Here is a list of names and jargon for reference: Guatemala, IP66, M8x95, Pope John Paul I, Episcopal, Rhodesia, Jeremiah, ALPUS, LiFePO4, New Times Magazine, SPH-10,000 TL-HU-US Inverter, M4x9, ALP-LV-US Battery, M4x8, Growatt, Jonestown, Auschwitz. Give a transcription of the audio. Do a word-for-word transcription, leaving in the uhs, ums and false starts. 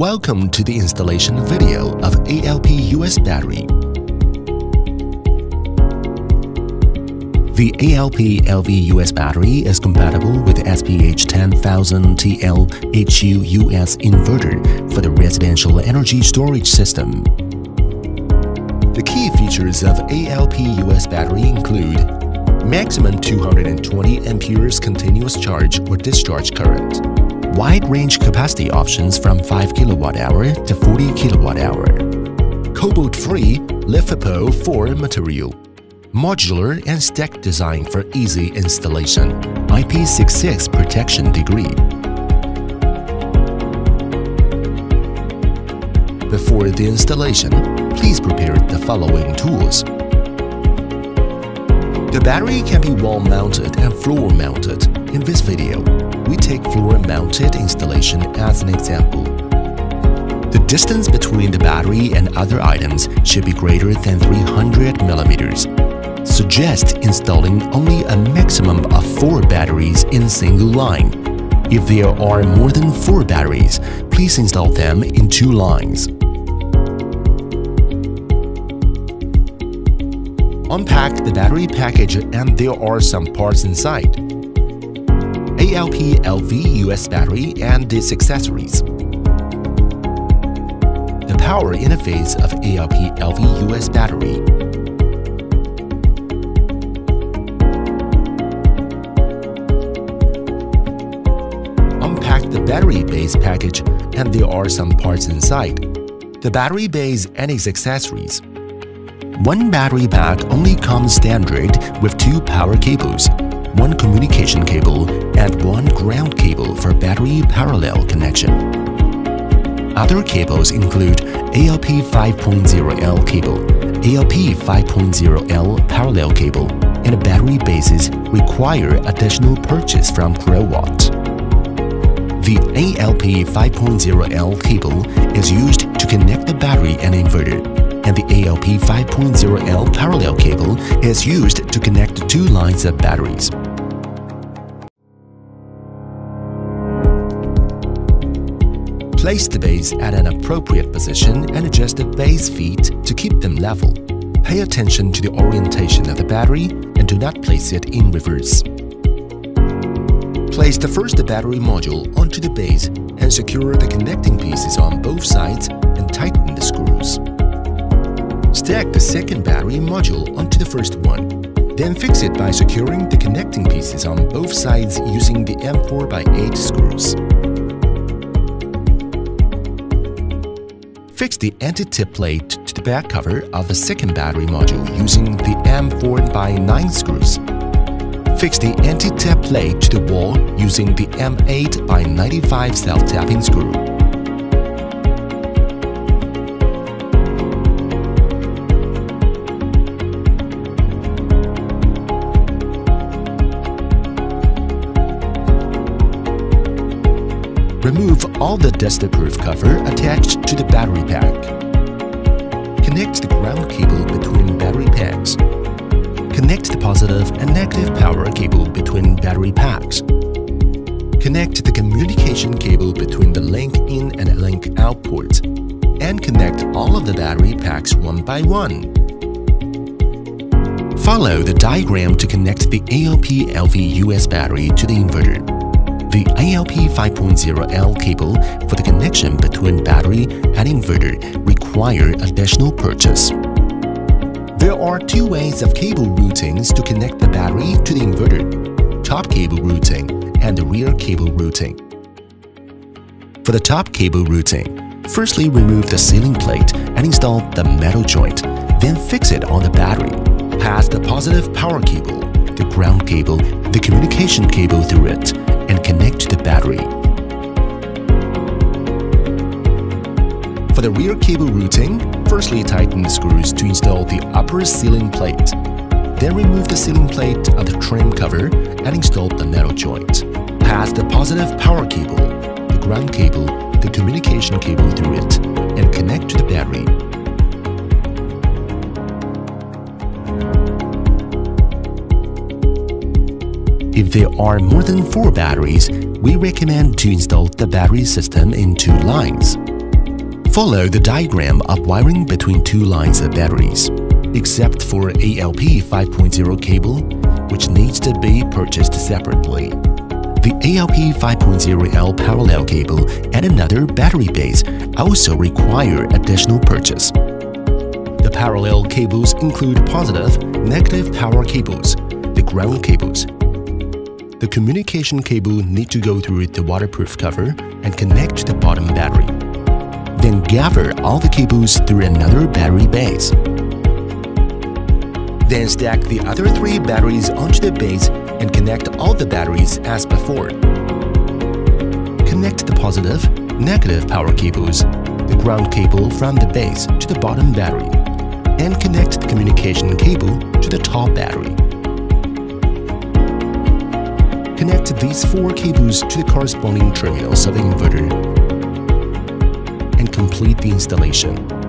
Welcome to the installation video of A L P U S Battery. The A L P L V U S Battery is compatible with the S P H ten thousand T L H U U S Inverter for the residential energy storage system. The key features of A L P U S Battery include maximum two hundred twenty amperes continuous charge or discharge current, wide range capacity options from five kilowatt hour to forty kilowatt hour, cobalt-free LiFePO four material, modular and stack design for easy installation, I P sixty-six protection degree. Before the installation, please prepare the following tools. The battery can be wall-mounted and floor-mounted. In this video, we take floor-mounted installation as an example. The distance between the battery and other items should be greater than three hundred millimeters. Suggest installing only a maximum of four batteries in single line. If there are more than four batteries, please install them in two lines. Unpack the battery package, and there are some parts inside. A L P L V U S Battery and its accessories. The power interface of A L P L V U S Battery. Unpack the battery base package, and there are some parts inside. The battery base and its accessories. One battery pack only comes standard with two power cables, one communication cable, and one ground cable for battery parallel connection. Other cables include A L P five point oh L cable, A L P five point oh L parallel cable, and battery bases require additional purchase from Growatt. The A L P five point oh L cable is used to connect the battery and inverter, and the A L P five point oh L parallel cable is used to connect the two lines of batteries. Place the base at an appropriate position and adjust the base feet to keep them level. Pay attention to the orientation of the battery and do not place it in reverse. Place the first battery module onto the base and secure the connecting pieces on both sides and tighten the screws. Stack the second battery module onto the first one, then fix it by securing the connecting pieces on both sides using the M four by eight screws. Fix the anti-tip plate to the back cover of the second battery module using the M four by nine screws. Fix the anti-tip plate to the wall using the M eight by ninety-five self-tapping screw. Remove all the dust-proof cover attached to the battery pack. Connect the ground cable between battery packs. Connect the positive and negative power cable between battery packs. Connect the communication cable between the link in and link out ports, and connect all of the battery packs one by one. Follow the diagram to connect the A L P L V U S battery to the inverter. The A L P five point oh L cable for the connection between battery and inverter require additional purchase. There are two ways of cable routings to connect the battery to the inverter: top cable routing and the rear cable routing. For the top cable routing, firstly remove the sealing plate and install the metal joint, then fix it on the battery. Pass the positive power cable, the ground cable, the communication cable through it, and connect to the battery. For the rear cable routing, firstly tighten the screws to install the upper sealing plate. Then remove the sealing plate of the trim cover and install the metal joint. Pass the positive power cable, the ground cable, the communication cable through it, and connect to the battery. If there are more than four batteries, we recommend to install the battery system in two lines. Follow the diagram of wiring between two lines of batteries, except for A L P five point oh cable, which needs to be purchased separately. The A L P five point oh L parallel cable and another battery base also require additional purchase. The parallel cables include positive, negative power cables, the ground cables. The communication cable needs to go through the waterproof cover and connect to the bottom battery. Then gather all the cables through another battery base. Then stack the other three batteries onto the base and connect all the batteries as before. Connect the positive, negative power cables, the ground cable from the base to the bottom battery, and connect the communication cable to the top battery. Connect these four cables to the corresponding terminals of the inverter and complete the installation.